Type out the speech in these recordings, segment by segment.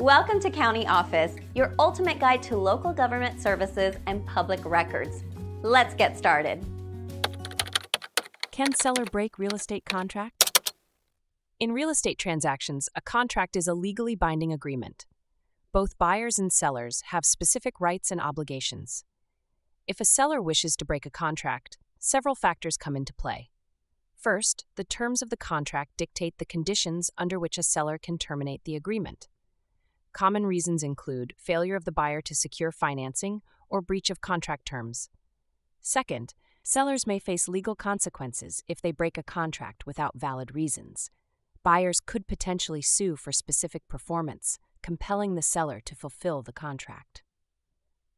Welcome to County Office, your ultimate guide to local government services and public records. Let's get started. Can seller break real estate contract? In real estate transactions, a contract is a legally binding agreement. Both buyers and sellers have specific rights and obligations. If a seller wishes to break a contract, several factors come into play. First, the terms of the contract dictate the conditions under which a seller can terminate the agreement. Common reasons include failure of the buyer to secure financing or breach of contract terms. Second, sellers may face legal consequences if they break a contract without valid reasons. Buyers could potentially sue for specific performance, compelling the seller to fulfill the contract.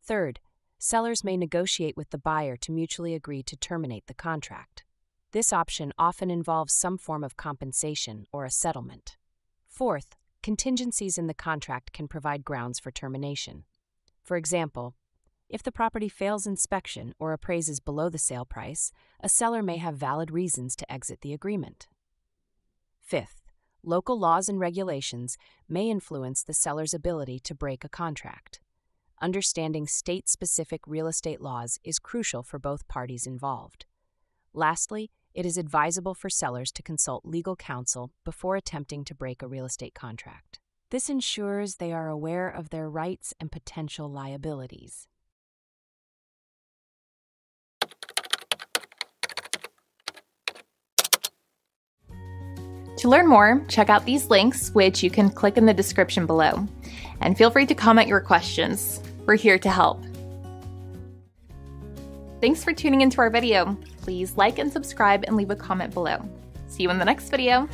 Third, sellers may negotiate with the buyer to mutually agree to terminate the contract. This option often involves some form of compensation or a settlement. Fourth, contingencies in the contract can provide grounds for termination. For example, if the property fails inspection or appraises below the sale price, a seller may have valid reasons to exit the agreement. Fifth, local laws and regulations may influence the seller's ability to break a contract. Understanding state-specific real estate laws is crucial for both parties involved. Lastly, it is advisable for sellers to consult legal counsel before attempting to break a real estate contract. This ensures they are aware of their rights and potential liabilities. To learn more, check out these links, which you can click in the description below. And feel free to comment your questions. We're here to help. Thanks for tuning into our video. Please like and subscribe and leave a comment below. See you in the next video.